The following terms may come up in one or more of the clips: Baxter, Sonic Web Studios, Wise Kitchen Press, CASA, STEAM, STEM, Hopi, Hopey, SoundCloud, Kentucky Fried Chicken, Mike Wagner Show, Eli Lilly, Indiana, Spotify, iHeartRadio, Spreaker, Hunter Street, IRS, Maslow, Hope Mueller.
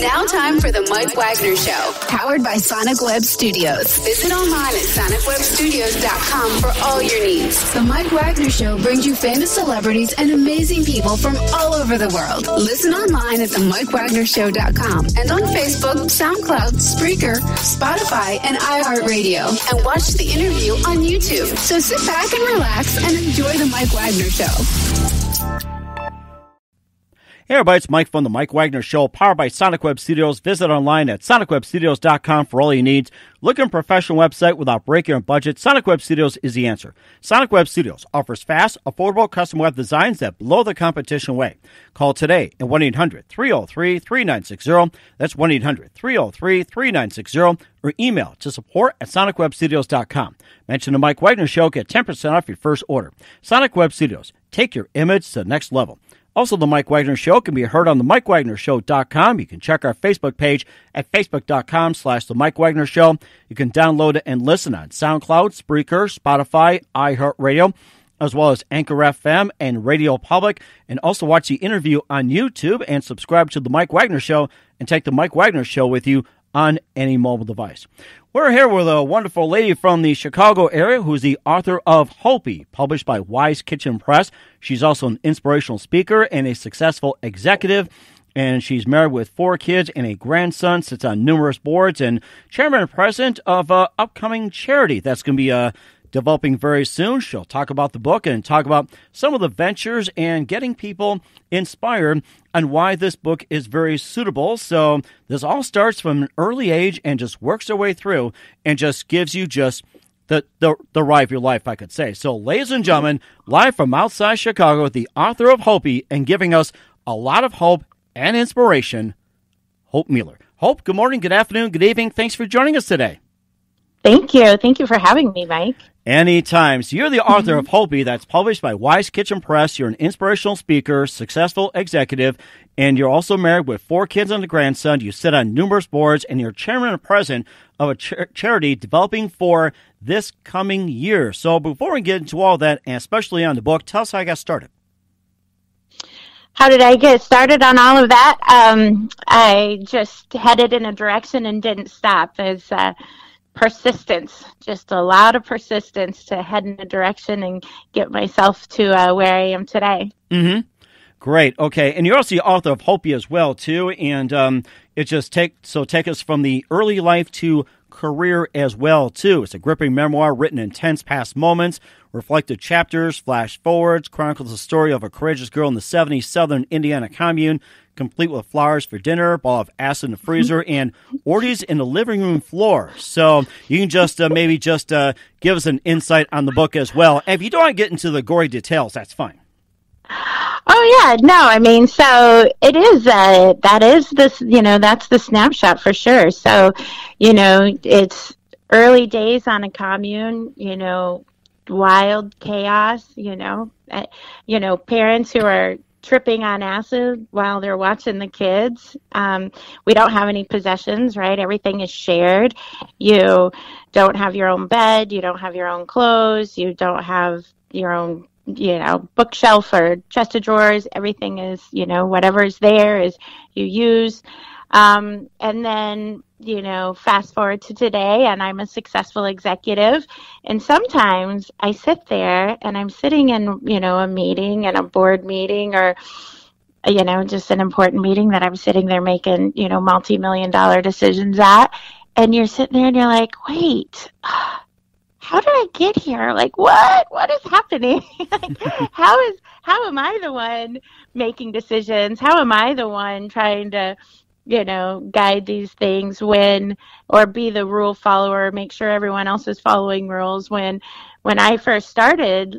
now time for the Mike Wagner Show, powered by Sonic Web Studios. Visit online at sonicwebstudios.com for all your needs. The Mike Wagner Show brings you famous celebrities and amazing people from all over the world. Listen online at themikewagnershow.com and on Facebook, SoundCloud, Spreaker, Spotify, and iHeartRadio. And watch the interview on YouTube. So sit back and relax and enjoy the Mike Wagner Show. Hey everybody, it's Mike from The Mike Wagner Show, powered by Sonic Web Studios. Visit online at sonicwebstudios.com for all your needs. Look at a professional website without breaking your budget. Sonic Web Studios is the answer. Sonic Web Studios offers fast, affordable custom web designs that blow the competition away. Call today at 1-800-303-3960. That's 1-800-303-3960. Or email to support at sonicwebstudios.com. Mention The Mike Wagner Show, get 10% off your first order. Sonic Web Studios, take your image to the next level. Also, The Mike Wagner Show can be heard on themikewagnershow.com. You can check our Facebook page at facebook.com/The Mike Wagner Show. You can download it and listen on SoundCloud, Spreaker, Spotify, iHeartRadio, as well as Anchor FM and Radio Public. And also watch the interview on YouTube and subscribe to The Mike Wagner Show and take The Mike Wagner Show with you on any mobile device. We're here with a wonderful lady from the Chicago area who's the author of Hopi, published by Wise Kitchen Press. She's also an inspirational speaker and a successful executive, and she's married with 4 kids and a grandson, sits on numerous boards, and chairman and president of an upcoming charity that's going to be developing very soon. She'll talk about the book and talk about some of the ventures and getting people inspired and why this book is very suitable. So this all starts from an early age and just works their way through and just gives you just the ride of your life, I could say. So ladies and gentlemen, live from outside Chicago with the author of Hopi and giving us a lot of hope and inspiration, Hope Mueller. Hope, good morning, good afternoon, good evening. Thanks for joining us today. Thank you. Thank you for having me, Mike. Anytime. So you're the author of Hopi, that's published by Wise Kitchen Press. You're an inspirational speaker, successful executive, and you're also married with 4 kids and a grandson. You sit on numerous boards, and you're chairman and president of a charity developing for this coming year. So before we get into all that, and especially on the book, tell us how you got started. How did I get started on all of that? I just headed in a direction and didn't stop. It's persistence, just a lot of persistence to head in a direction and get myself to where I am today. Mm-hmm. Great. Okay. And you're also the author of Hopi as well, too. And take us from the early life to career as well, too. It's a gripping memoir written in tense past moments, reflective chapters, flash forwards, chronicles the story of a courageous girl in the 70s southern Indiana commune, complete with flowers for dinner, ball of acid in the freezer, and orgies in the living room floor. So you can just maybe give us an insight on the book as well. And if you don't want to get into the gory details, that's fine. Oh, yeah. No, I mean, so it is, that's the snapshot for sure. So, it's early days on a commune, wild chaos, parents who are tripping on acid while they're watching the kids. We don't have any possessions, right? Everything is shared. You don't have your own bed. You don't have your own clothes. You don't have your own bookshelf or chest of drawers. Everything is, whatever's there is you use. And then, fast forward to today, and I'm a successful executive. And sometimes I sit there and I'm sitting in, a meeting and a board meeting or, just an important meeting that I'm sitting there making, multi-million-dollar decisions at. And you're sitting there and you're like, wait, how did I get here? Like, what is happening? Like, how am I the one making decisions? How am I the one trying to, guide these things or be the rule follower, make sure everyone else is following rules when I first started,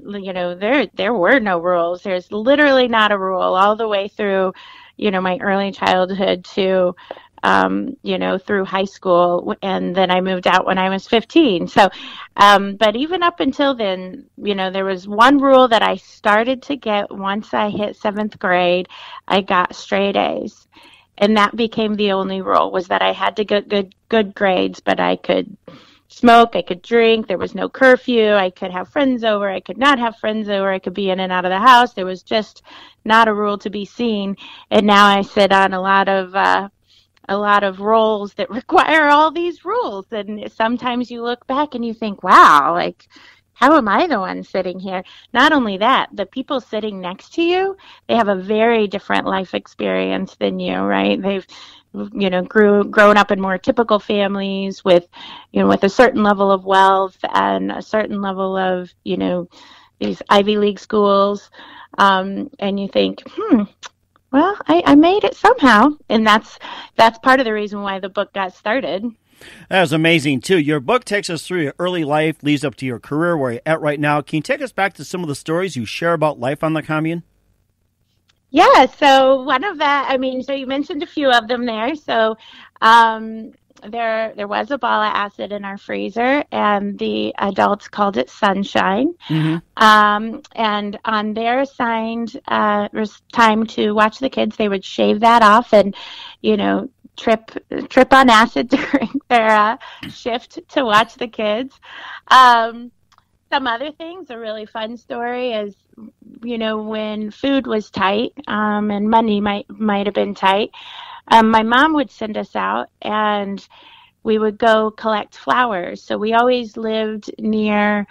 there were no rules. There's literally not a rule all the way through, my early childhood to, through high school, and then I moved out when I was 15. So, but even up until then, there was one rule that I started to get once I hit 7th grade. I got straight A's, and that became the only rule, was that I had to get good grades, but I could smoke, I could drink, there was no curfew, I could have friends over, I could not have friends over, I could be in and out of the house. There was just not a rule to be seen, and now I sit on a lot of a lot of roles that require all these rules. And sometimes you look back and you think, wow, like, how am I the one sitting here? Not only that, the people sitting next to you, they have a very different life experience than you, right? They've, you know, grown up in more typical families with, you know, with a certain level of wealth and a certain level of, you know, these Ivy League schools. And you think, well, I made it somehow. And that's part of the reason why the book got started. That was amazing, too. Your book takes us through your early life, leads up to your career where you're at right now. Can you take us back to some of the stories you share about life on the commune? Yeah, so one of that, I mean, so you mentioned a few of them there. So there was a ball of acid in our freezer, and the adults called it Sunshine. Mm-hmm. And on their assigned time to watch the kids, they would shave that off and, you know, trip on acid during their shift to watch the kids. Some other things, a really fun story is, you know, when food was tight and money might have been tight, my mom would send us out and we would go collect flowers. So we always lived near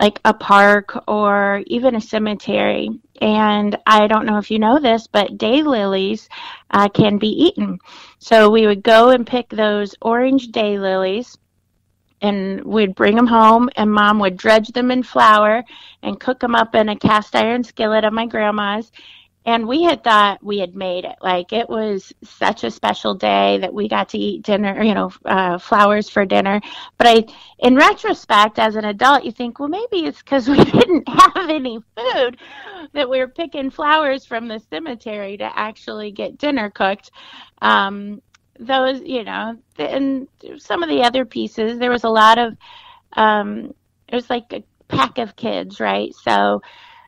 like a park or even a cemetery. And I don't know if you know this, but daylilies can be eaten. So we would go and pick those orange daylilies and we'd bring them home, and Mom would dredge them in flour and cook them up in a cast iron skillet at my grandma's. And we had thought we had made it. Like, it was such a special day that we got to eat dinner, you know, flowers for dinner. But in retrospect, as an adult, you think, well, maybe it's because we didn't have any food that we were picking flowers from the cemetery to actually get dinner cooked. Those, you know, and some of the other pieces, there was a lot of, it was like a pack of kids, right? So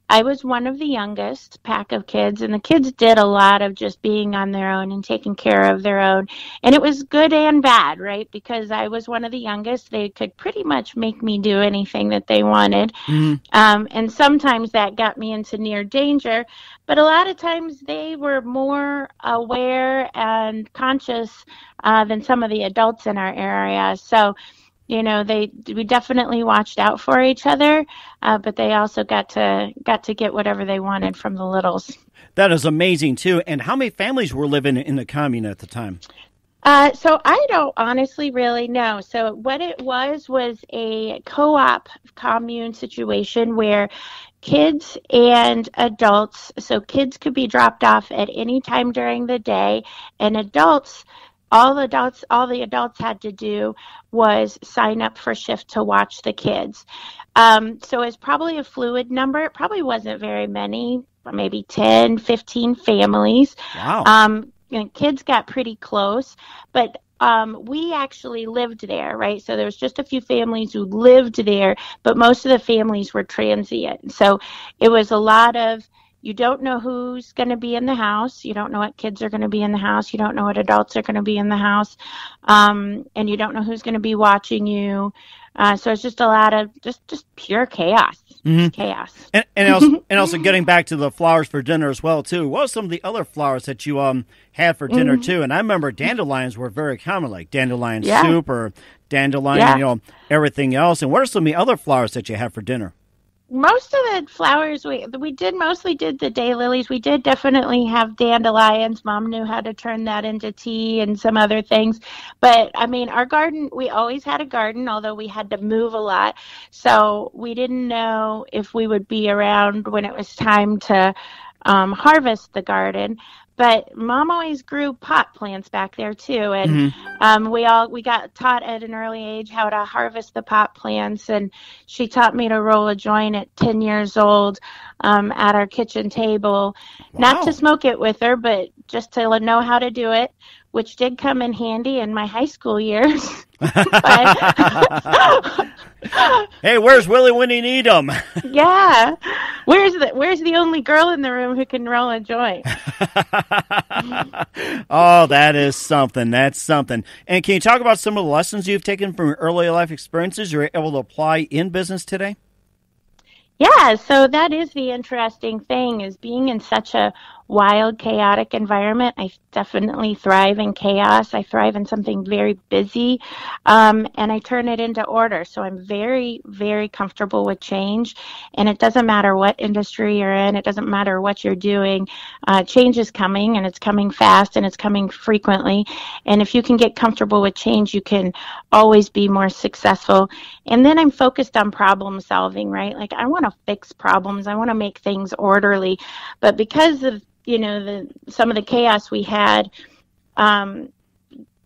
I was one of the youngest pack of kids, and the kids did a lot of just being on their own and taking care of their own. And it was good and bad, right? Because I was one of the youngest, they could pretty much make me do anything that they wanted. Mm-hmm. And sometimes that got me into near danger. But a lot of times they were more aware and conscious than some of the adults in our area. So, you know, we definitely watched out for each other, but they also got to get whatever they wanted from the littles. That is amazing, too. And how many families were living in the commune at the time? So I don't honestly really know. So what it was a co-op commune situation where kids and adults, so kids could be dropped off at any time during the day, and all the adults had to do was sign up for shift to watch the kids. So it's probably a fluid number. It probably wasn't very many, maybe 10, 15 families. Wow. And kids got pretty close, but we actually lived there, right? So there was just a few families who lived there, but most of the families were transient. So it was a lot of, you don't know who's going to be in the house. You don't know what kids are going to be in the house. You don't know what adults are going to be in the house. And you don't know who's going to be watching you. So it's just a lot of just pure chaos. Mm-hmm. Chaos. And also getting back to the flowers for dinner as well, too. What were some of the other flowers that you had for dinner, mm-hmm. too? And I remember dandelions were very common, like dandelion soup or dandelion, you know, everything else. And what are some of the other flowers that you had for dinner? Most of the flowers, we mostly did the daylilies. We did definitely have dandelions. Mom knew how to turn that into tea and some other things. But, I mean, our garden, we always had a garden, although we had to move a lot. So we didn't know if we would be around when it was time to harvest the garden. But Mom always grew pot plants back there, too. And mm-hmm. We got taught at an early age how to harvest the pot plants. And she taught me to roll a joint at 10 years old at our kitchen table. Wow. Not to smoke it with her, but just to know how to do it, which did come in handy in my high school years. But hey, where's Willie when you need him? Yeah. Where's the only girl in the room who can roll a joint? Oh, that is something. That's something. And can you talk about some of the lessons you've taken from your early life experiences you're able to apply in business today? Yeah, so that is the interesting thing, is being in such a wild, chaotic environment. I definitely thrive in chaos. I thrive in something very busy, and I turn it into order. So I'm very, very comfortable with change, and it doesn't matter what industry you're in. It doesn't matter what you're doing. Change is coming, and it's coming fast, and it's coming frequently. And if you can get comfortable with change, you can always be more successful. And then I'm focused on problem solving, right? Like, I want to fix problems. I want to make things orderly. But because of, you know, some of the chaos we had,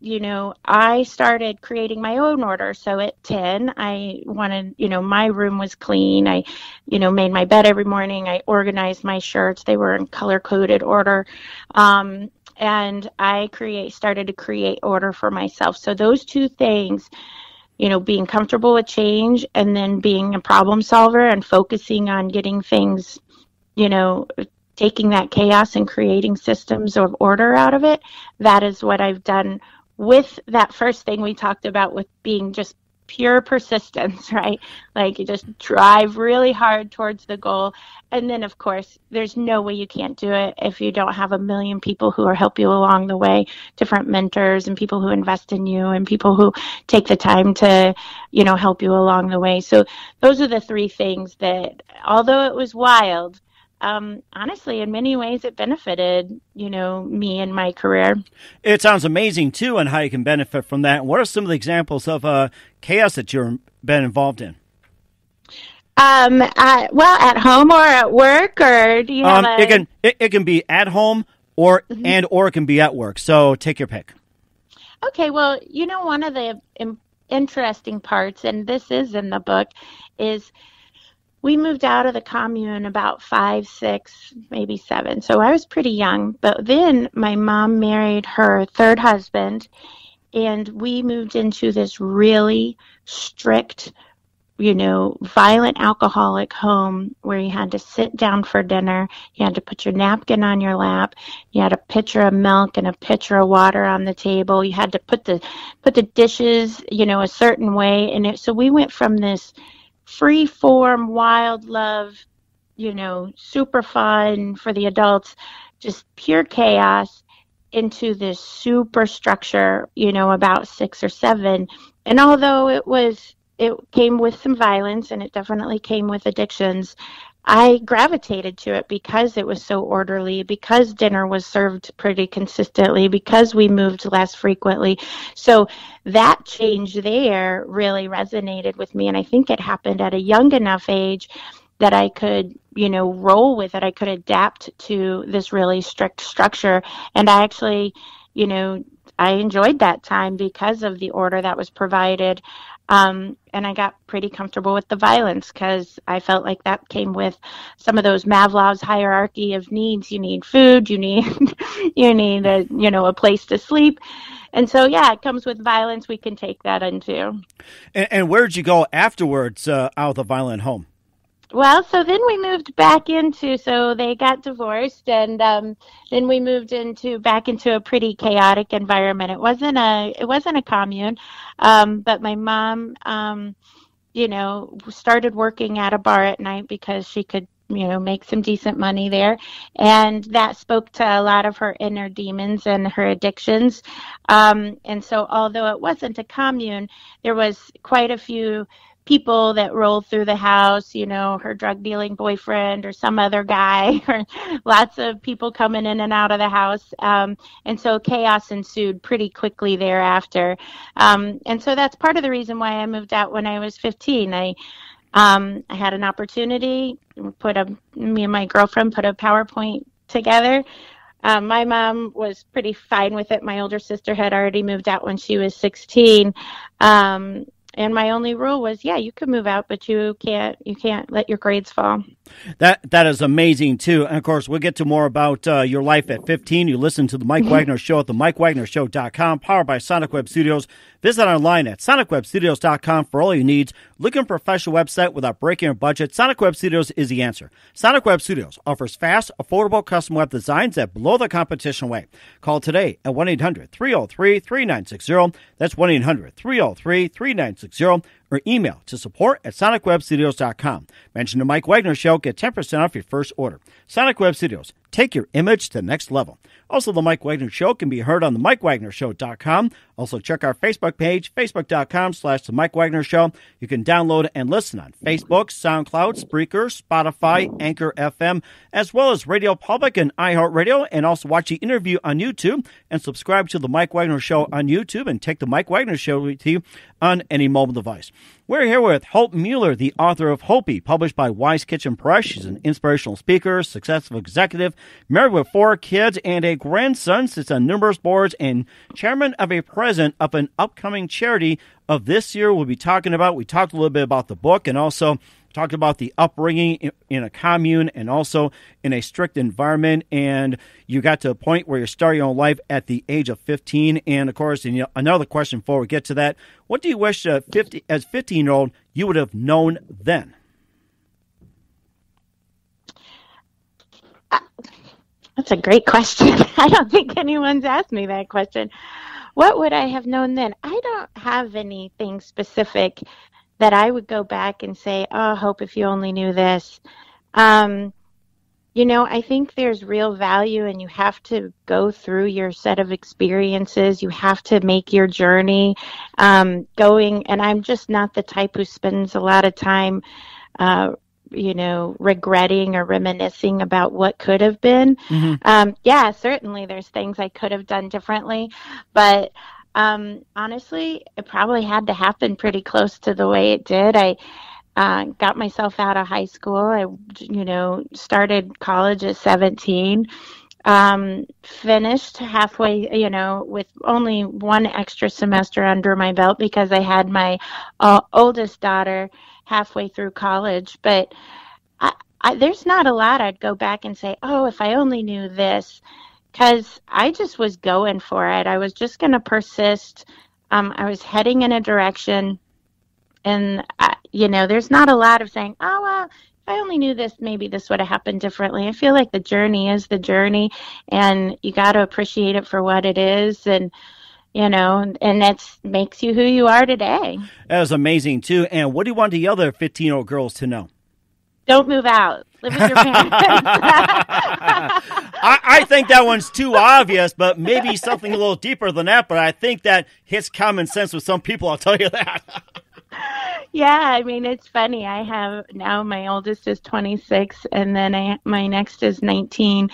you know, I started creating my own order. So at 10, I wanted, you know, my room was clean. I, you know, made my bed every morning. I organized my shirts. They were in color-coded order. And I started to create order for myself. So those two things, you know, being comfortable with change and then being a problem solver and focusing on getting things, you know, taking that chaos and creating systems of order out of it. That is what I've done with that first thing we talked about, with being just pure persistence, right? Like, you just drive really hard towards the goal. And then, of course, there's no way you can't do it if you don't have a million people who help you along the way, different mentors and people who invest in you and people who take the time to, you know, help you along the way. So those are the three things that, although it was wild, honestly, in many ways, it benefited, you know, me and my career. It sounds amazing, too, and how you can benefit from that. What are some of the examples of chaos that you've been involved in? Well, at home or at work, or do you have a... It can be at home, or and or it can be at work. So take your pick. Okay, well, you know, one of the interesting parts, and this is in the book, is we moved out of the commune about 5, 6, maybe 7. So I was pretty young. But then my mom married her third husband, and we moved into this really strict, you know, violent alcoholic home where you had to sit down for dinner. You had to put your napkin on your lap. You had a pitcher of milk and a pitcher of water on the table. You had to put the dishes, you know, a certain way. And so we went from this free form, wild love, you know, super fun for the adults, just pure chaos, into this super structure, you know, about 6 or 7. And although it came with some violence, and it definitely came with addictions, I gravitated to it because it was so orderly, because dinner was served pretty consistently, because we moved less frequently. So that change there really resonated with me. And I think it happened at a young enough age that I could, you know, roll with it. I could adapt to this really strict structure. And I actually, you know, I enjoyed that time because of the order that was provided. And I got pretty comfortable with the violence because I felt like that came with some of those Maslow's hierarchy of needs. You need food, you need a, you know, a place to sleep. And so, yeah, it comes with violence. We can take that into. And where'd you go afterwards out of the violent home? Well, so then we moved back into, so they got divorced, and then we moved back into a pretty chaotic environment. It wasn't a commune, but my mom, you know, started working at a bar at night because she could, you know, make some decent money there. And that spoke to a lot of her inner demons and her addictions. And so although it wasn't a commune, there was quite a few people that rolled through the house, you know, her drug dealing boyfriend or some other guy, or lots of people coming in and out of the house. And so chaos ensued pretty quickly thereafter. And so that's part of the reason why I moved out when I was 15. I had an opportunity. Me and my girlfriend put a PowerPoint together. My mom was pretty fine with it. My older sister had already moved out when she was 16. And my only rule was, yeah, you can move out, but you can't let your grades fall. That is amazing, too. And, of course, we'll get to more about your life at 15. You listen to The Mike Wagner Show at themikewagnershow.com, powered by Sonic Web Studios. Visit online at sonicwebstudios.com for all your needs. Look at a professional website without breaking your budget. Sonic Web Studios is the answer. Sonic Web Studios offers fast, affordable custom web designs that blow the competition away. Call today at 1-800-303-3960. That's 1-800-303-3960. Or email to support@sonicwebstudios.com. Mention the Mike Wagner Show. Get 10% off your first order. Sonic Web Studios, Take your image to the next level. Also, The Mike Wagner Show can be heard on themikewagnershow.com. Also, check our Facebook page, facebook.com/The Mike Wagner Show. You can download and listen on Facebook, SoundCloud, Spreaker, Spotify, Anchor FM, as well as Radio Public and iHeartRadio, and also watch the interview on YouTube and subscribe to The Mike Wagner Show on YouTube and take The Mike Wagner Show with you on any mobile device. We're here with Hope Mueller, the author of Hopi, published by Wise Kitchen Press. She's an inspirational speaker, successful executive, married with 4 kids and a grandson, sits on numerous boards, and chairman of a president of an upcoming charity of this year. We'll be talking about, we talked a little bit about the book and also talked about the upbringing in a commune and also in a strict environment. And you got to a point where you're starting your own life at the age of 15. And, of course, and, you know, another question before we get to that, what do you wish as a 15-year-old you would have known then? That's a great question. I don't think anyone's asked me that question. What would I have known then? I don't have anything specific that I would go back and say, oh, Hope, if you only knew this. You know, I think there's real value, and you have to go through your set of experiences. You have to make your journey going. And I'm just not the type who spends a lot of time, you know, regretting or reminiscing about what could have been. Mm-hmm. Yeah, certainly there's things I could have done differently. But honestly, it probably had to happen pretty close to the way it did. I got myself out of high school. I, you know, started college at 17, finished halfway, you know, with only 1 extra semester under my belt because I had my oldest daughter halfway through college. But I, there's not a lot I'd go back and say, oh, if I only knew this, because I just was going for it. I was just going to persist. I was heading in a direction. And, you know, there's not a lot of saying, oh, well, if I only knew this, maybe this would have happened differently. I feel like the journey is the journey, and you got to appreciate it for what it is. And, you know, and that makes you who you are today. That was amazing, too. And what do you want the other 15-year-old girls to know? Don't move out. Live with your parents. I think that one's too obvious, but maybe something a little deeper than that. But I think that hits common sense with some people, I'll tell you that. Yeah, I mean, it's funny. I have now my oldest is 26, and then my next is 19.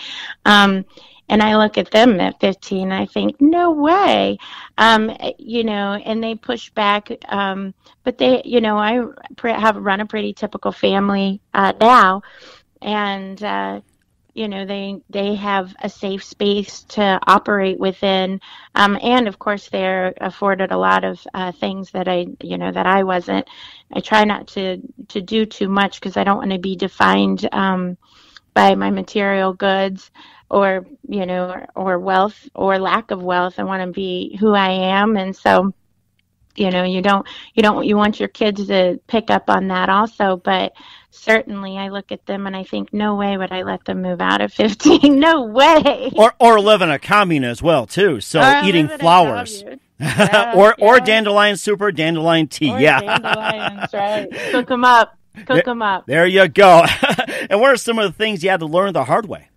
And I look at them at 15, and I think, no way, you know, and they push back. But they, you know, I have run a pretty typical family now, and, you know, they have a safe space to operate within. And, of course, they're afforded a lot of things that I, you know, that I wasn't. I try not to do too much because I don't want to be defined by my material goods or, you know, or wealth or lack of wealth. I want to be who I am. And so, you know, you want your kids to pick up on that also. But certainly I look at them and I think, no way would I let them move out at 15. No way. Or live in a commune as well, too. So eating flowers. Yeah, or dandelion soup or dandelion tea. Or yeah. Dandelions, right. Cook them up. Cook them up. There you go. And what are some of the things you had to learn the hard way?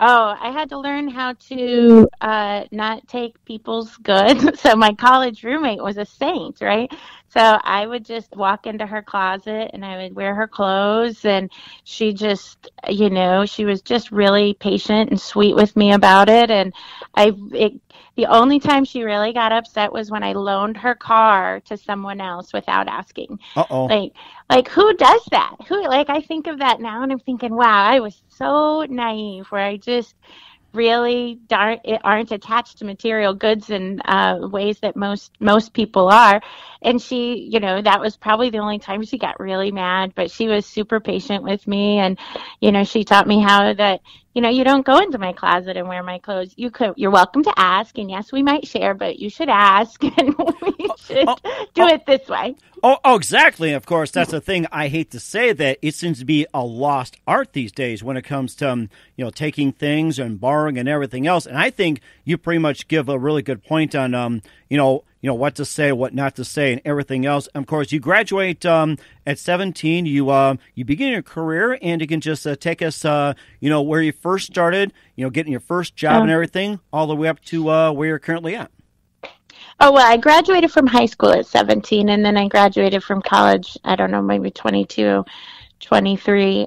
Oh, I had to learn how to not take people's goods. So my college roommate was a saint, right? So I would just walk into her closet and I would wear her clothes. And she just, you know, she was just really patient and sweet with me about it. And the only time she really got upset was when I loaned her car to someone else without asking. Uh-oh. Like who does that? Who, like, I think of that now and I'm thinking, wow, I was so naive where I just really aren't attached to material goods in ways that most people are. And she, you know, that was probably the only time she got really mad, but she was super patient with me. And, you know, she taught me how that, you know, you don't go into my closet and wear my clothes. You're welcome to ask. And yes, we might share, but you should ask. And we should do it this way. Oh, exactly. Of course, that's the thing. I hate to say that it seems to be a lost art these days when it comes to, you know, taking things and borrowing and everything else. And I think you pretty much give a really good point on, you know, you know, what to say, what not to say, and everything else. And of course, you graduate at 17. You begin your career, and you can just take us, you know, where you first started, you know, getting your first job and everything, all the way up to where you're currently at. Oh, well, I graduated from high school at 17, and then I graduated from college, I don't know, maybe 22, 23.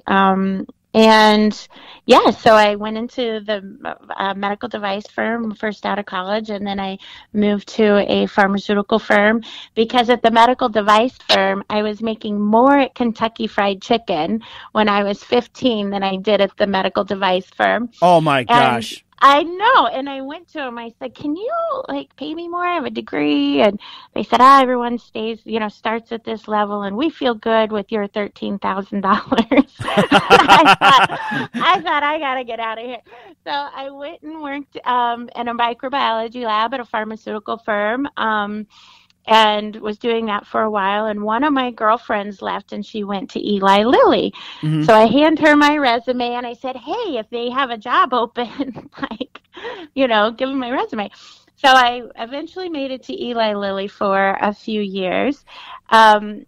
And, yeah, so I went into the medical device firm first out of college, and then I moved to a pharmaceutical firm because at the medical device firm, I was making more at Kentucky Fried Chicken when I was 15 than I did at the medical device firm. Oh, my gosh. And I know, and I went to him. I said, "Can you like pay me more? I have a degree." And they said, "Everyone stays, you know, starts at this level, and we feel good with your $13,000." I thought I gotta get out of here. So I went and worked in a microbiology lab at a pharmaceutical firm. And was doing that for a while, and one of my girlfriends left, and she went to Eli Lilly. Mm-hmm. So I hand her my resume, and I said, "Hey, if they have a job open, like, you know, give them my resume." So I eventually made it to Eli Lilly for a few years, and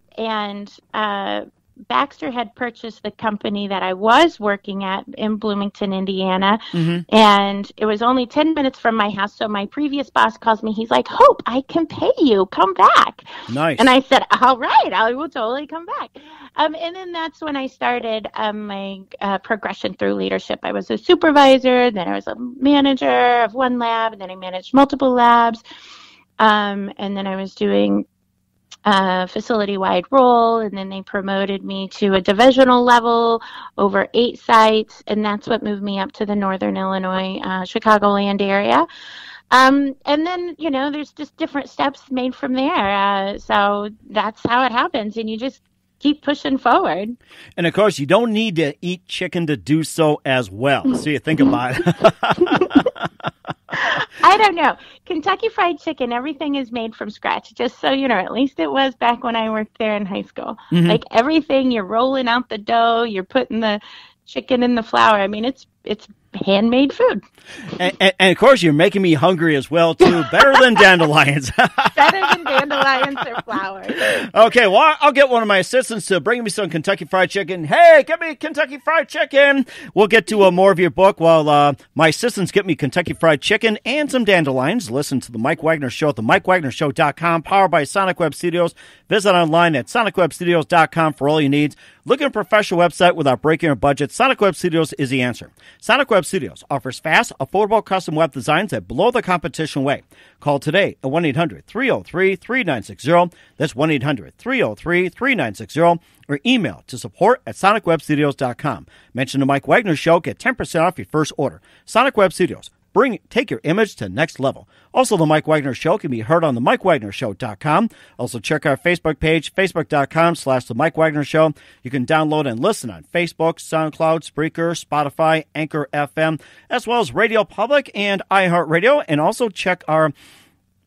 Baxter had purchased the company that I was working at in Bloomington, Indiana, mm-hmm. and it was only 10 minutes from my house. So my previous boss calls me. He's like, "Hope, I can pay you. Come back." Nice. And I said, "All right, I will totally come back." And then that's when I started my progression through leadership. I was a supervisor, then I was a manager of one lab, and then I managed multiple labs, and then I was doing facility-wide role, and then they promoted me to a divisional level over 8 sites, and that's what moved me up to the Northern Illinois, Chicagoland area. And then, you know, there's just different steps made from there. So that's how it happens, and you just keep pushing forward. And, of course, you don't need to eat chicken to do so as well, so you think about it. I don't know. Kentucky Fried Chicken, everything is made from scratch, just so you know. At least it was back when I worked there in high school. Mm-hmm. Like everything, you're rolling out the dough, you're putting the chicken in the flour. I mean, it's handmade food. And of course, you're making me hungry as well, too. Better than dandelions. Better than dandelions or flowers. Okay, well, I'll get one of my assistants to bring me some Kentucky Fried Chicken. "Hey, get me Kentucky Fried Chicken." We'll get to more of your book while my assistants get me Kentucky Fried Chicken and some dandelions. Listen to The Mike Wagner Show at themikewagnershow.com, powered by Sonic Web Studios. Visit online at sonicwebstudios.com for all your needs. Look at a professional website without breaking your budget. Sonic Web Studios is the answer. Sonic Web Studios offers fast, affordable custom web designs that blow the competition away. Call today at 1-800-303-3960. That's 1-800-303-3960. Or email to support@sonicwebstudios.com. Mention The Mike Wagner Show. Get 10% off your first order. Sonic Web Studios. Take your image to the next level. Also, The Mike Wagner Show can be heard on themikewagnershow.com. Also, check our Facebook page, facebook.com/themikewagnershow. You can download and listen on Facebook, SoundCloud, Spreaker, Spotify, Anchor FM, as well as Radio Public and iHeartRadio. And also check our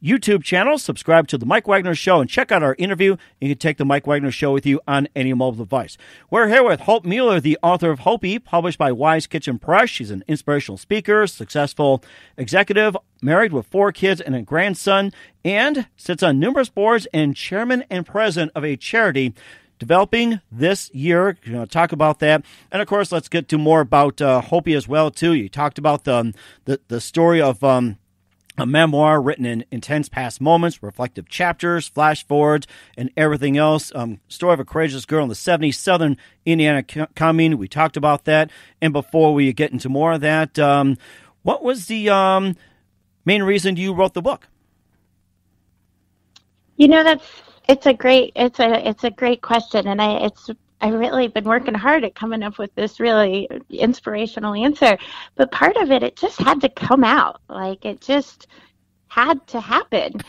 YouTube channel, subscribe to The Mike Wagner Show, and check out our interview. You can take The Mike Wagner Show with you on any mobile device. We're here with Hope Mueller, the author of Hopey, published by Wise Kitchen Press. She's an inspirational speaker, successful executive, married with 4 kids and a grandson, and sits on numerous boards and chairman and president of a charity developing this year. We're going to talk about that. And, of course, let's get to more about Hopey as well, too. You talked about the story of a memoir written in intense past moments, reflective chapters, flash forwards, and everything else. Story of a courageous girl in the 70s, Southern Indiana coming. We talked about that. And before we get into more of that, what was the main reason you wrote the book? You know, it's a great question, and I've really been working hard at coming up with this really inspirational answer. But part of it just had to come out. Like, it just had to happen.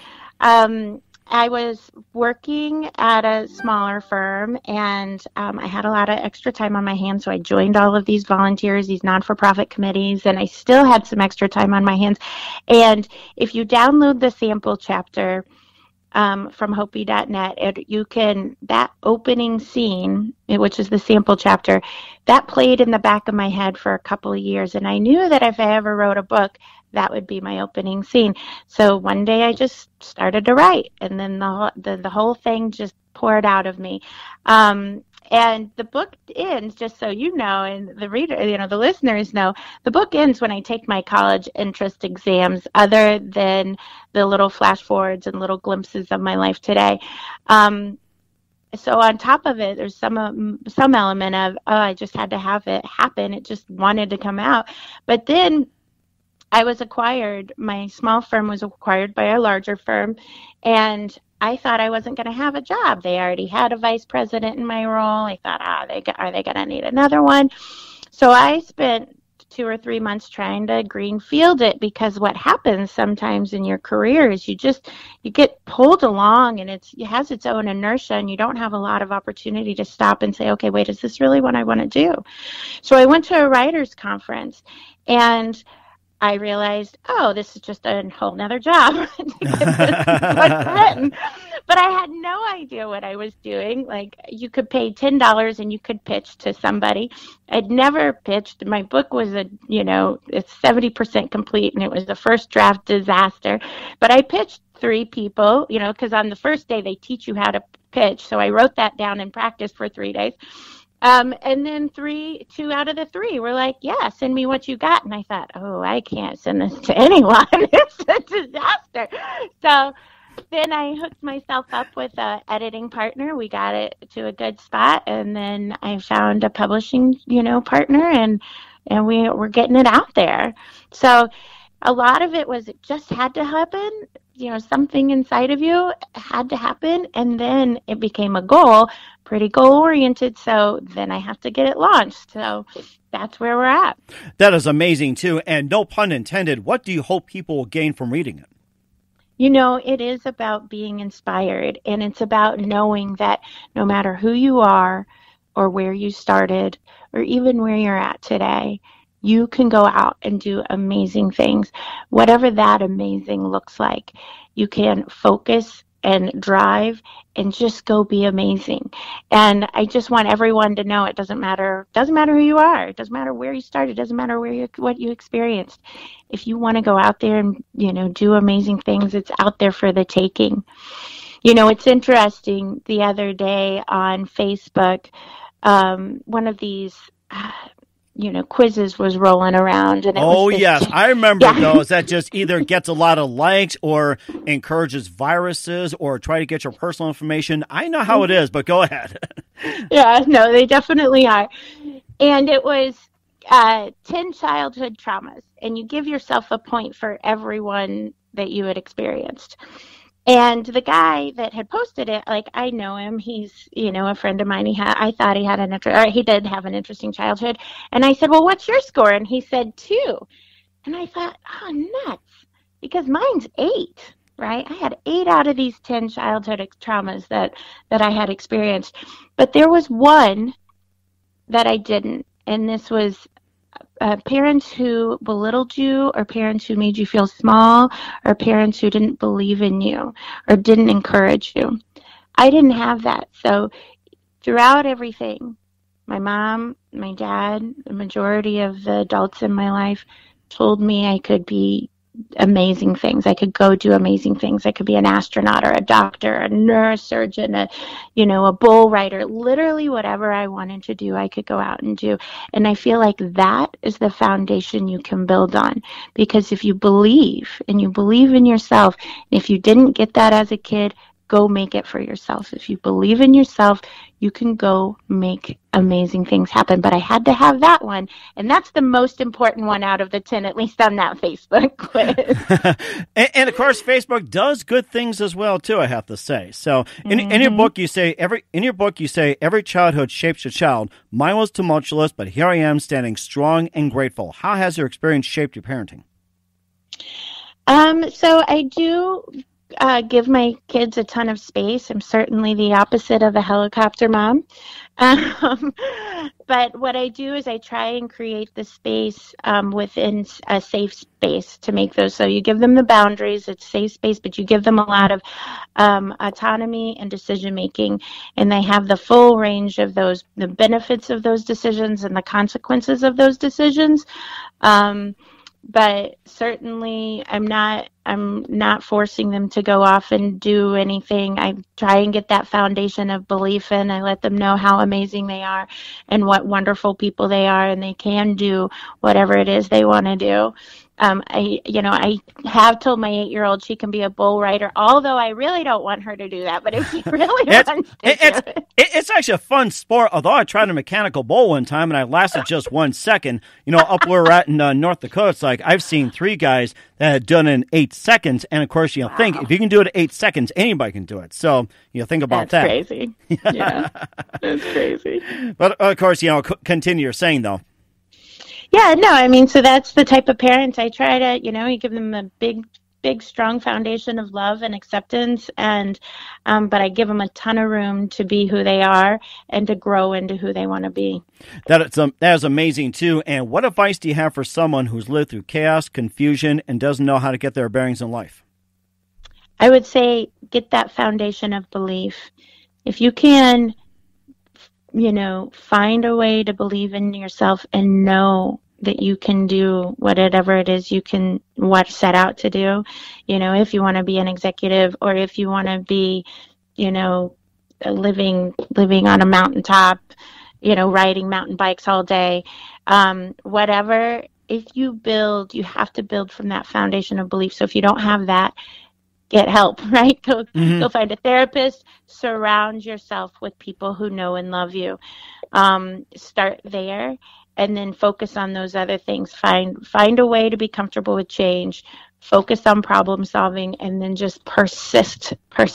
I was working at a smaller firm, and I had a lot of extra time on my hands, so I joined all of these volunteers, these non-for-profit committees, and I still had some extra time on my hands. And if you download the sample chapter from Hopey.net, that opening scene, which is the sample chapter, that played in the back of my head for a couple of years. And I knew that if I ever wrote a book, that would be my opening scene. So one day I just started to write, and then the whole thing just poured out of me. And the book ends, just so you know, and the reader, you know, the listeners know, the book ends when I take my college entrance exams, other than the little flash forwards and little glimpses of my life today. So on top of it, there's some element of, oh, I just had to have it happen. It just wanted to come out. But then I was acquired. My small firm was acquired by a larger firm, and I thought I wasn't going to have a job. They already had a vice president in my role. I thought, are they going to need another one? So I spent 2 or 3 months trying to greenfield it, because what happens sometimes in your career is you get pulled along, and it has its own inertia, and you don't have a lot of opportunity to stop and say, okay, wait, is this really what I want to do? So I went to a writer's conference, and I realized, oh, this is just a whole nother job. But I had no idea what I was doing. Like, you could pay $10 and you could pitch to somebody. I'd never pitched. My book was it's 70% complete, and it was the first draft disaster. But I pitched 3 people, because on the first day they teach you how to pitch. So I wrote that down and practiced for 3 days. And then 2 out of the 3 were like, yeah, send me what you got. And I thought, oh, I can't send this to anyone. It's a disaster. So then I hooked myself up with an editing partner. We got it to a good spot. And then I found a publishing, partner, and we were getting it out there. So a lot of it was, it just had to happen. Something inside of you had to happen, and then it became a goal, pretty goal-oriented, so then I have to get it launched. So that's where we're at. That is amazing, too, and no pun intended. What do you hope people will gain from reading it? It is about being inspired, and it's about knowing that no matter who you are or where you started or even where you're at today, you can go out and do amazing things, whatever that amazing looks like. You can focus and drive and just go be amazing. And I just want everyone to know it doesn't matter who you are. It doesn't matter where you started. It doesn't matter what you experienced. If you want to go out there and, do amazing things, it's out there for the taking. It's interesting. The other day on Facebook, one of these quizzes was rolling around. And yes. I remember those that just either gets a lot of likes or encourages viruses or try to get your personal information. I know how it is, but go ahead. No, they definitely are. And it was 10 childhood traumas. And you give yourself a point for everyone that you had experienced. And the guy that had posted it, I know him. He's, a friend of mine. I thought he had he did have an interesting childhood. And I said, well, what's your score? And he said 2. And I thought, oh, nuts, because mine's 8, right? I had 8 out of these 10 childhood traumas that I had experienced. But there was one that I didn't. And this was parents who belittled you, or parents who made you feel small, or parents who didn't believe in you or didn't encourage you. I didn't have that. So throughout everything, my mom, my dad, the majority of the adults in my life told me I could be amazing things. I could go do amazing things. I could be an astronaut or a doctor, a neurosurgeon, a bull rider, literally whatever I wanted to do, I could go out and do. And I feel like that is the foundation you can build on, because if you believe and you believe in yourself, and if you didn't get that as a kid, go make it for yourself. If you believe in yourself, you can go make amazing things happen. But I had to have that one. And that's the most important one out of the 10, at least on that Facebook quiz. And of course, Facebook does good things as well, too, I have to say. So in your book, you say every childhood shapes your child. Mine was tumultuous, but here I am standing strong and grateful. How has your experience shaped your parenting? So I do give my kids a ton of space. I'm certainly the opposite of a helicopter mom. But what I do is I try and create the space within a safe space to make those. So you give them the boundaries, it's safe space, but you give them a lot of autonomy and decision making, and they have the full range of those, the benefits of those decisions and the consequences of those decisions. But certainly I'm not forcing them to go off and do anything. I try and get that foundation of belief in. I let them know how amazing they are and what wonderful people they are, and they can do whatever it is they want to do. I have told my 8-year-old she can be a bull rider, although I really don't want her to do that. But if she really wants to it's actually a fun sport. Although I tried a mechanical bull one time and I lasted just 1 second. You know, up where we're at in North Dakota, it's like I've seen 3 guys that had done it in 8 seconds. And of course, you know, think if you can do it in 8 seconds, anybody can do it. So you know, think about that. That's crazy. Yeah, that's crazy. But of course, you know, continue your saying though. Yeah, no, I mean, so that's the type of parents I try to, you know, you give them a big, big, strong foundation of love and acceptance, and but I give them a ton of room to be who they are and to grow into who they want to be. That is amazing, too. And what advice do you have for someone who's lived through chaos, confusion, and doesn't know how to get their bearings in life? I would say get that foundation of belief. If you can, you know, find a way to believe in yourself and know that you can do whatever it is you can set out to do. You know, if you want to be an executive, or if you want to be, you know, living on a mountaintop, you know, riding mountain bikes all day, whatever. If you build, you have to build from that foundation of belief. So if you don't have that, get help, right? Go find a therapist. Surround yourself with people who know and love you. Start there. And then focus on those other things. Find a way to be comfortable with change. Focus on problem solving, and then just persist. Because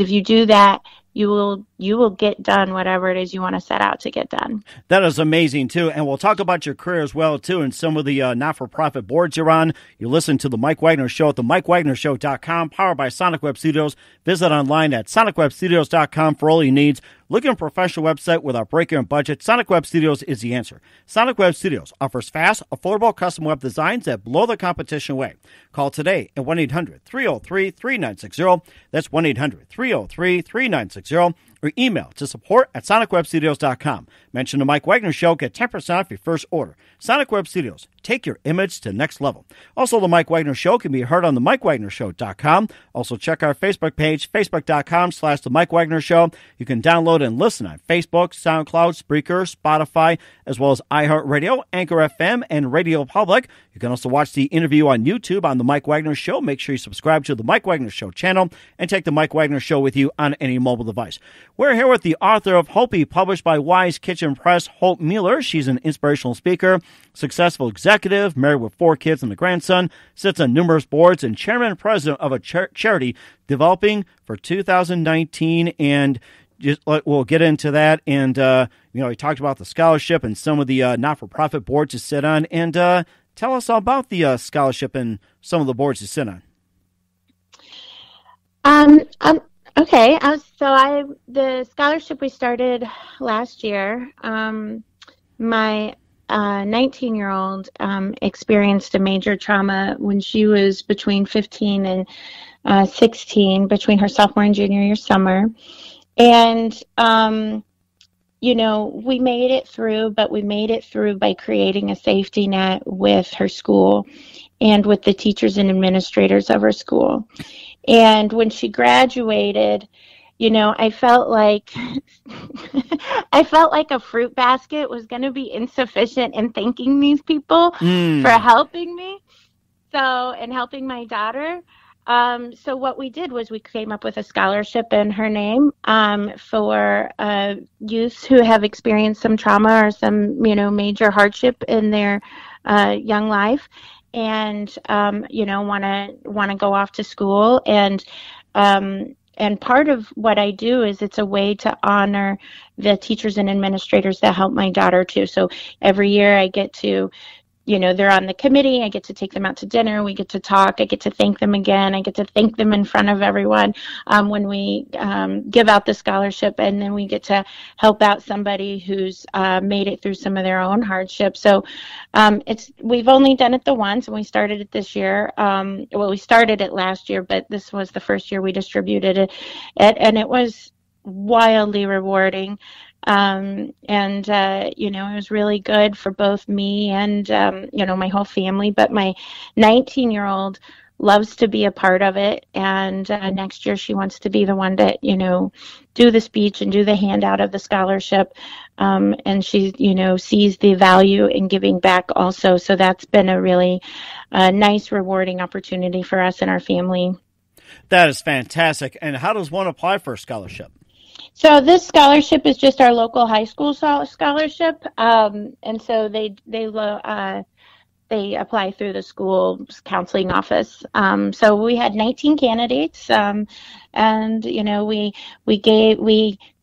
if you do that, you will get done whatever it is you want to set out to get done. That is amazing, too. And we'll talk about your career as well, too, and some of the not-for-profit boards you're on. You listen to The Mike Wagner Show at themikewagnershow.com, powered by Sonic Web Studios. Visit online at sonicwebstudios.com for all your needs. Look at a professional website without breaking your budget. Sonic Web Studios is the answer. Sonic Web Studios offers fast, affordable custom web designs that blow the competition away. Call today at 1-800-303-3960. That's 1-800-303-3960. Or email to support@sonicwebstudios.com. Mention The Mike Wagner Show. Get 10% off your first order. Sonic Web Studios. Take your image to the next level. Also, The Mike Wagner Show can be heard on themikewagnershow.com. Also, check our Facebook page, facebook.com/The Mike Wagner Show. You can download and listen on Facebook, SoundCloud, Spreaker, Spotify, as well as iHeartRadio, Anchor FM, and Radio Public. You can also watch the interview on YouTube on The Mike Wagner Show. Make sure you subscribe to The Mike Wagner Show channel and take The Mike Wagner Show with you on any mobile device. We're here with the author of Hopi, published by Wise Kitchen Press, Hope Mueller. She's an inspirational speaker, successful executive, married with 4 kids and a grandson, sits on numerous boards, and chairman and president of a charity developing for 2019. And just, we'll get into that. And, you know, he talked about the scholarship and some of the not-for-profit boards you sit on. And tell us all about the scholarship and some of the boards you sit on. Okay, so the scholarship we started last year, my 19-year-old experienced a major trauma when she was between 15 and 16, between her sophomore and junior year summer. And, you know, we made it through, but we made it through by creating a safety net with her school and with the teachers and administrators of her school. And when she graduated, you know, I felt like a fruit basket was going to be insufficient in thanking these people for helping me, and helping my daughter. So what we did was we came up with a scholarship in her name for youths who have experienced some trauma or some, you know, major hardship in their young life. And, you know, want to go off to school. And part of what I do is it's a way to honor the teachers and administrators that help my daughter too. So every year I get to, you know, they're on the committee. I get to take them out to dinner. We get to talk. I get to thank them again. I get to thank them in front of everyone when we give out the scholarship, and then we get to help out somebody who's made it through some of their own hardships. So we've only done it the once, and we started it this year. Well, we started it last year, but this was the first year we distributed it, and it was wildly rewarding. It was really good for both me and, my whole family. But my 19-year-old loves to be a part of it, and next year she wants to be the one that, do the speech and do the handout of the scholarship, and she, sees the value in giving back also. So that's been a really nice, rewarding opportunity for us and our family. That is fantastic. And how does one apply for a scholarship? So this scholarship is just our local high school scholarship, and so they apply through the school's counseling office. So we had 19 candidates, and we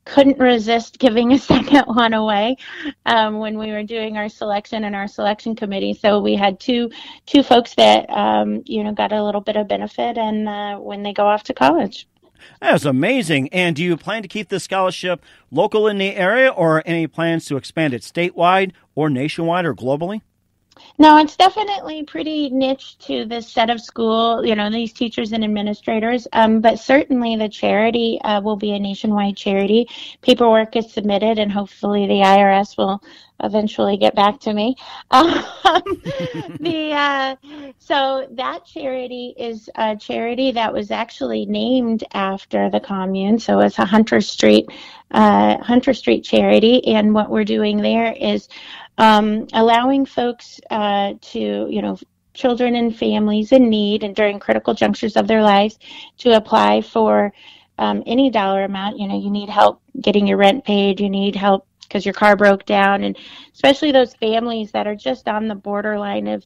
couldn't resist giving a second one away when we were doing our selection and our selection committee. So we had two folks that got a little bit of benefit, and when they go off to college. That's amazing. And do you plan to keep this scholarship local in the area, or any plans to expand it statewide or nationwide or globally? No, it's definitely pretty niche to this set of school, these teachers and administrators, but certainly the charity will be a nationwide charity. Paperwork is submitted, and hopefully the IRS will eventually get back to me. So that charity is a charity that was actually named after the commune. So it's a Hunter Street charity. And what we're doing there is allowing folks to, children and families in need and during critical junctures of their lives to apply for any dollar amount. You need help getting your rent paid. You need help because your car broke down, and especially those families that are just on the borderline of,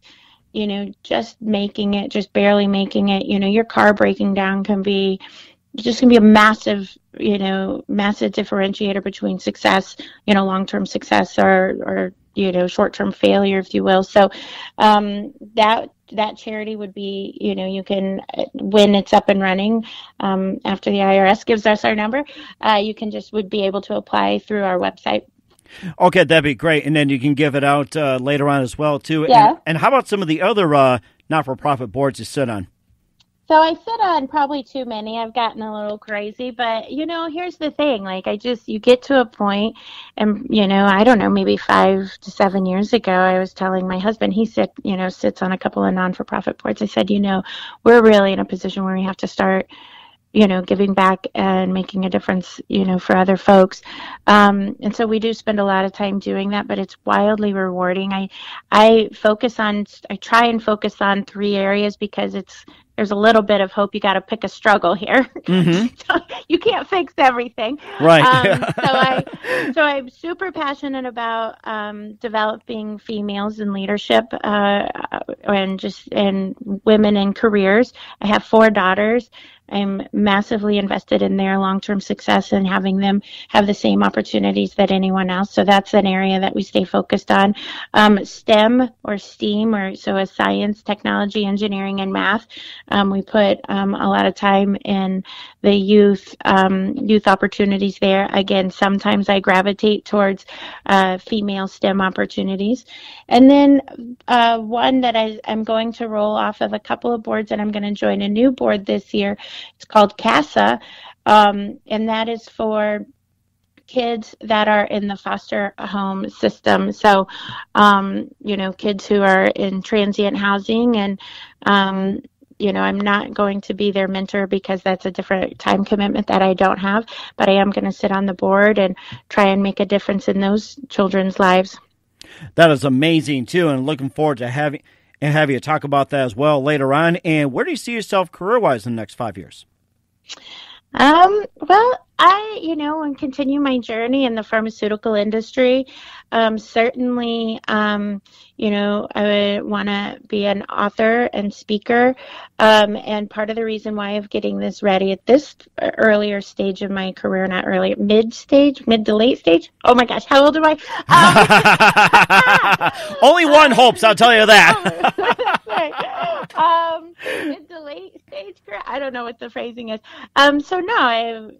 just making it, just barely making it. Your car breaking down can be a massive differentiator between success, long-term success or short-term failure, if you will. So that charity would be, you can, when it's up and running, after the IRS gives us our number, you can just would be able to apply through our website. Okay, that'd be great. And then you can give it out later on as well, too. Yeah. And how about some of the other not-for-profit boards you sit on? So I sit on probably too many. I've gotten a little crazy, but here's the thing. Like you get to a point, and I don't know, maybe 5 to 7 years ago, I was telling my husband, he sits on a couple of non-for-profit boards. I said, we're really in a position where we have to start, giving back and making a difference, for other folks. And so we do spend a lot of time doing that, but it's wildly rewarding. I try and focus on three areas because there's a little bit of hope. You got to pick a struggle here. Mm-hmm. So you can't fix everything. Right. So I'm super passionate about developing females in leadership and women in careers. I have 4 daughters. I'm massively invested in their long-term success and having them have the same opportunities that anyone else. So that's an area that we stay focused on. STEM or STEAM, is science, technology, engineering, and math. We put a lot of time in the youth opportunities there. Again, sometimes I gravitate towards female STEM opportunities. And then one that I'm going to roll off of a couple of boards, and I'm going to join a new board this year. It's called CASA, and that is for kids that are in the foster home system. So, kids who are in transient housing, and, I'm not going to be their mentor because that's a different time commitment that I don't have, but I am going to sit on the board and try and make a difference in those children's lives. That is amazing, too, and looking forward to have you talk about that as well later on. And where do you see yourself career-wise in the next 5 years? Well, I, and continue my journey in the pharmaceutical industry. Certainly, I would want to be an author and speaker. And part of the reason why I'm getting this ready at this earlier stage of my career, not early, mid to late stage. Oh my gosh, how old am I? Only one hopes, I'll tell you that. Right. Mid to late stage career. I don't know what the phrasing is. So no,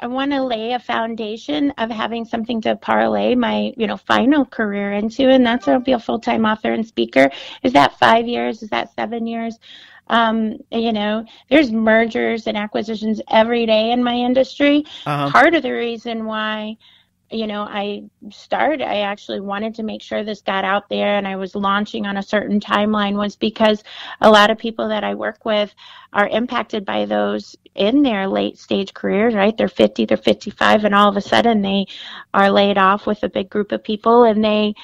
I want to lay a foundation of having something to parlay my, final career into, and that's I'll be a full-time author and speaker. Is that 5 years? Is that 7 years? There's mergers and acquisitions every day in my industry. Uh-huh. Part of the reason why you know, I actually wanted to make sure this got out there, and I was launching on a certain timeline, was because a lot of people that I work with are impacted by those in their late stage careers, right? They're 50, they're 55, and all of a sudden they are laid off with a big group of people, and they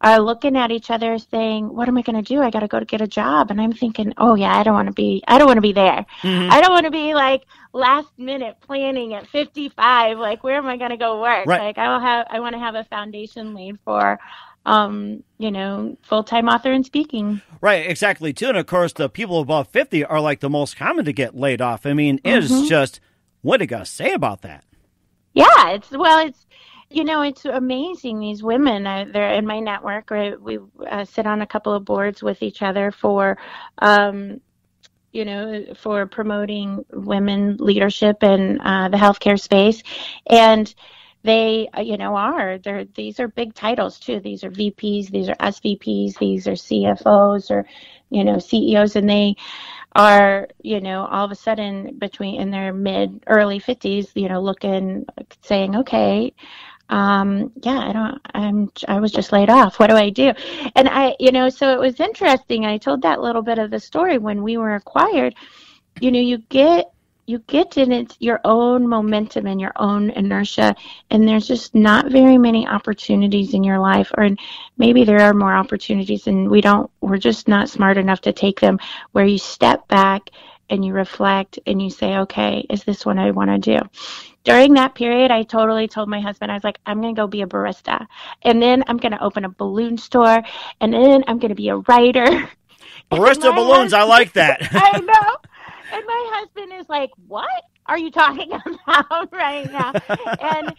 are looking at each other saying, what am I going to do? I got to go to get a job. And I'm thinking, oh yeah, I don't want to be there. Mm-hmm. I don't want to be like last minute planning at 55. Like, where am I going to go work? Right. Like I want to have a foundation laid for, full-time author and speaking. Right. Exactly. Too. And of course the people above 50 are like the most common to get laid off. I mean, it's just, what are you going to say about that? Yeah. It's amazing. These women, they're in my network, right? We sit on a couple of boards with each other for promoting women leadership in the healthcare space. And they, these are big titles too. These are VPs, these are SVPs, these are CFOs or, CEOs. And they are, all of a sudden in their mid early 50s, looking, saying, okay, I was just laid off. What do I do? And so it was interesting. I told that little bit of the story when we were acquired. You get in it's your own momentum and your own inertia, and there's just not very many opportunities in your life, or maybe there are more opportunities and we're just not smart enough to take them, where you step back and you reflect and you say, okay, is this what I want to do? During that period, I totally told my husband, I was like, I'm going to go be a barista, and then I'm going to open a balloon store, and then I'm going to be a writer. Barista balloons, I like that. I know. And my husband is like, what are you talking about right now? And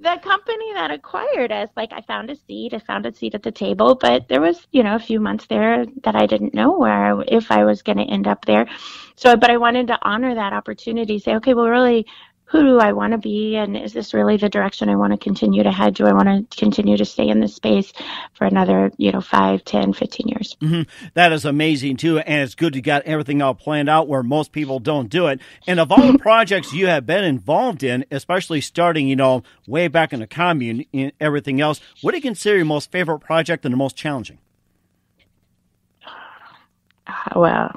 the company that acquired us, like, I found a seat at the table, but there was, a few months there that I didn't know if I was going to end up there. So, but I wanted to honor that opportunity, say, okay, well, really, who do I want to be? And is this really the direction I want to continue to head? Do I want to continue to stay in this space for another, 5, 10, 15 years? Mm-hmm. That is amazing too. And it's good you got everything all planned out where most people don't do it. And of all the projects you have been involved in, especially starting, way back in the commune and everything else, what do you consider your most favorite project and the most challenging? Well,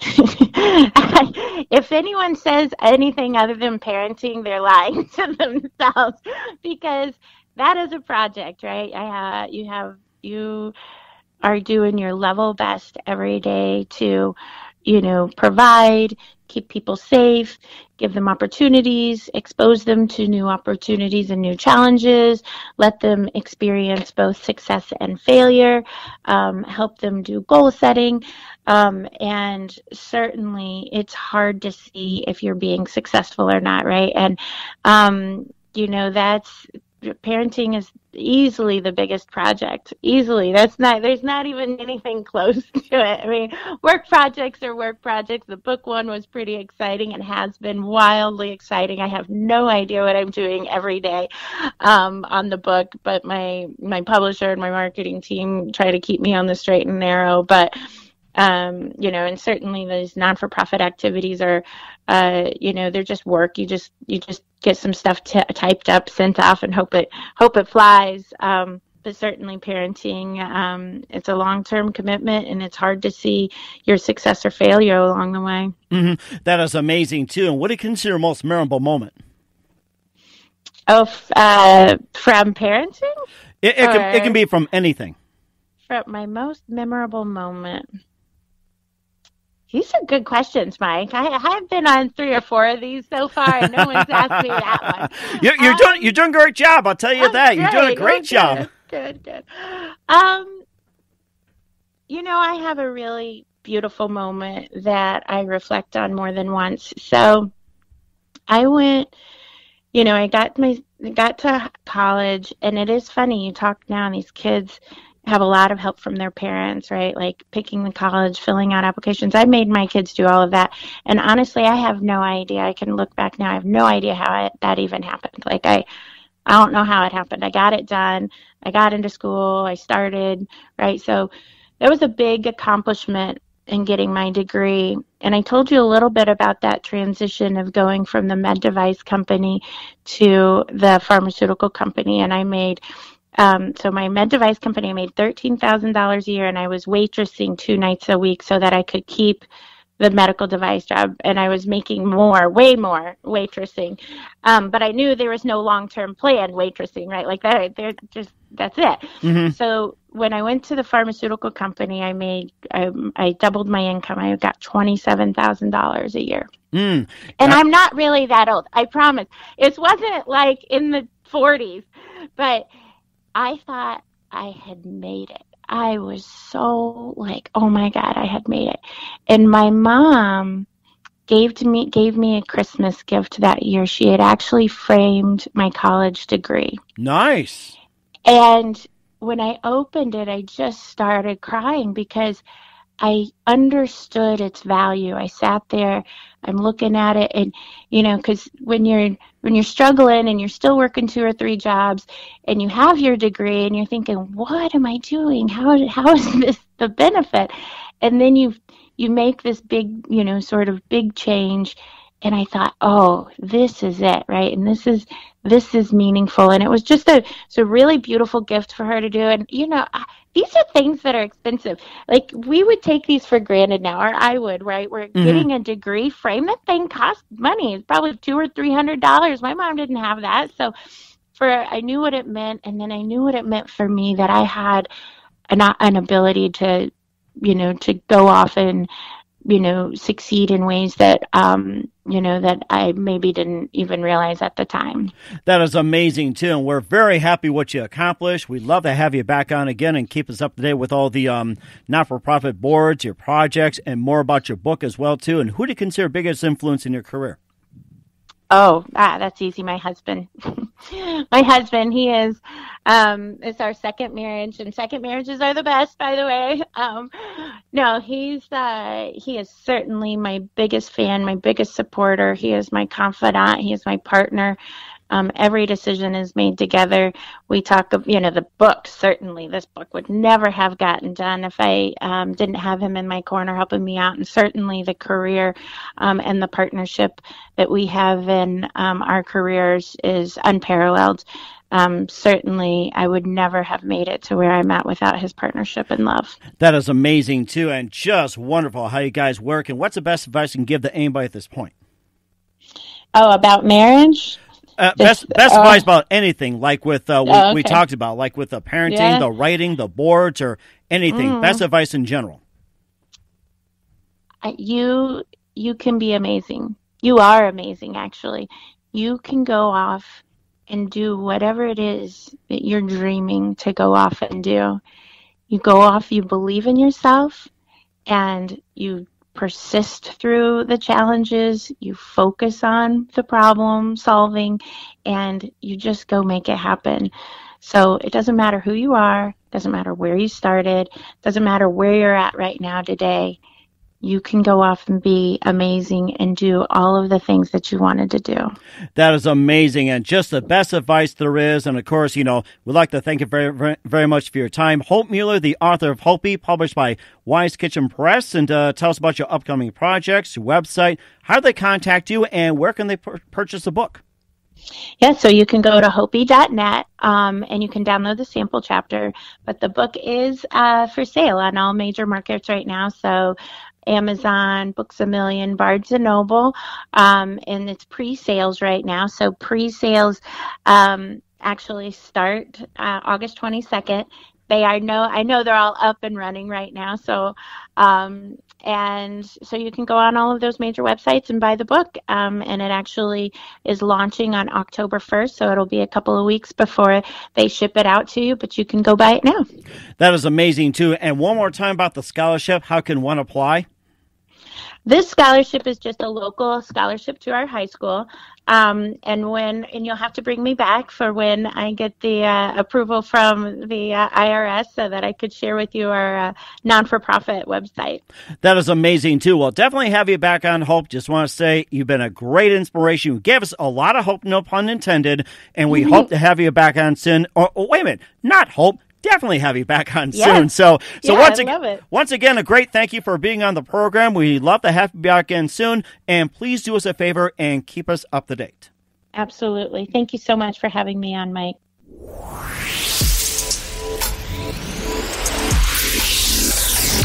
if anyone says anything other than parenting, they're lying to themselves, because that is a project, right? You are doing your level best every day to, provide, keep people safe, give them opportunities, expose them to new opportunities and new challenges, let them experience both success and failure, help them do goal setting. And certainly it's hard to see if you're being successful or not, right? And, parenting is easily the biggest project. Easily. There's not even anything close to it. I mean, work projects are work projects. The book one was pretty exciting and has been wildly exciting. I have no idea what I'm doing every day on the book, but my publisher and my marketing team try to keep me on the straight and narrow. But and certainly those non-for-profit activities are, they're just work. You just get some stuff typed up, sent off, and hope it flies. But certainly parenting, it's a long-term commitment, and it's hard to see your success or failure along the way. Mm-hmm. That is amazing too. And what do you consider most memorable moment? Oh, from parenting? It can be from anything. My most memorable moment. These are good questions, Mike. I've been on 3 or 4 of these so far, and no one's asked me that one. You're doing a great job. I'll tell you that. Great. You're doing a great job. Good. I have a really beautiful moment that I reflect on more than once. So I went. I got to college, and it is funny. You talk now, and these kids have a lot of help from their parents, right? Like picking the college, filling out applications. I made my kids do all of that. And honestly, I have no idea. I can look back now. I have no idea how that even happened. Like I don't know how it happened. I got it done. I got into school. I started, right? So that was a big accomplishment and getting my degree. And I told you a little bit about that transition of going from the med device company to the pharmaceutical company. And I made, so my med device company, I made $13,000 a year, and I was waitressing 2 nights a week so that I could keep the medical device job, and I was making more, way more waitressing. But I knew there was no long-term plan waitressing, right? Like that, they're just, that's it. Mm-hmm. So when I went to the pharmaceutical company, I made, I doubled my income. I got $27,000 a year. Mm. And I'm not really that old, I promise. It wasn't like in the 40s, but I thought I had made it. I was so like, oh my God, I had made it. And my mom gave me a Christmas gift that year. She had actually framed my college degree. Nice. And when I opened it, I just started crying because I understood its value. I sat there, I'm looking at it, and you know, because when you're struggling and you're still working 2 or 3 jobs, and you have your degree, and you're thinking, "What am I doing? How is this the benefit?" And then you make this big, you know, sort of big change. And I thought, "Oh, this is it, right? And this is meaningful." And it was just a really beautiful gift for her to do. And you know, these are things that are expensive. Like, we would take these for granted now, or I would, right? We're mm-hmm. getting a degree frame. That thing costs money. It's probably $200 or $300. My mom didn't have that. So I knew what it meant. And then I knew what it meant for me, that I had an ability to, you know, to go off and, you know, succeed in ways that, you know, that I maybe didn't even realize at the time. That is amazing, too. And we're very happy what you accomplished. We'd love to have you back on again and keep us up to date with all the not-for-profit boards, your projects, and more about your book as well, too. And who do you consider biggest influence in your career? Oh, that's easy. My husband. My husband, he is, it's our second marriage, and second marriages are the best, by the way. No, he is certainly my biggest fan, my biggest supporter. He is my confidant. He is my partner. Every decision is made together. We talk of, you know, the book, certainly this book would never have gotten done if I didn't have him in my corner helping me out. And certainly the career and the partnership that we have in our careers is unparalleled. Certainly I would never have made it to where I'm at without his partnership and love. That is amazing, too, and just wonderful how you guys work. And what's the best advice you can give to anybody at this point? Oh, about marriage? Best advice about anything, like with we talked about, like with the parenting, the writing, the boards, or anything. Best advice in general. You can be amazing. You are amazing, actually. You can go off and do whatever it is that you're dreaming to go off and do. You go off, you believe in yourself, and you persist through the challenges, you focus on the problem solving, and you just go make it happen. So it doesn't matter who you are, doesn't matter where you started, doesn't matter where you're at right now today. You can go off and be amazing and do all of the things that you wanted to do. That is amazing, and just the best advice there is. And, of course, you know, we'd like to thank you very, very much for your time. Hope Mueller, the author of Hopey, published by Wise Kitchen Press. And tell us about your upcoming projects, your website. How do they contact you, and where can they purchase the book? Yeah, so you can go to Hopey.net and you can download the sample chapter. But the book is for sale on all major markets right now, so Amazon, Books a Million, Barnes & Noble, and it's pre-sales right now. So pre-sales actually start August 22nd. I know they're all up and running right now. So, and so you can go on all of those major websites and buy the book. And it actually is launching on October 1st. So it'll be a couple of weeks before they ship it out to you, but you can go buy it now. That is amazing, too. And one more time about the scholarship. How can one apply? This scholarship is just a local scholarship to our high school, and you'll have to bring me back for when I get the approval from the IRS so that I could share with you our non-for-profit website. That is amazing, too. We'll definitely have you back on, Hope. Just want to say you've been a great inspiration. You gave us a lot of hope, no pun intended, and we hope to have you back on soon. Or wait a minute, not hope. definitely have you back on soon. So yeah, once again, a great thank you for being on the program. We love to have you back in soon. And please do us a favor and keep us up to date. Absolutely. Thank you so much for having me on, Mike.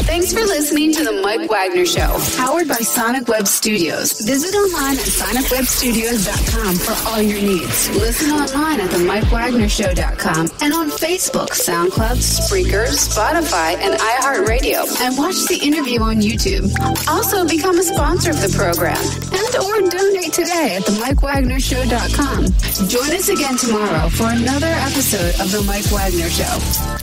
Thanks for listening to The Mike Wagner Show, powered by Sonic Web Studios. Visit online at sonicwebstudios.com for all your needs. Listen online at themikewagnershow.com and on Facebook, SoundCloud, Spreaker, Spotify, and iHeartRadio. And watch the interview on YouTube. Also, become a sponsor of the program and or donate today at themikewagnershow.com. Join us again tomorrow for another episode of The Mike Wagner Show.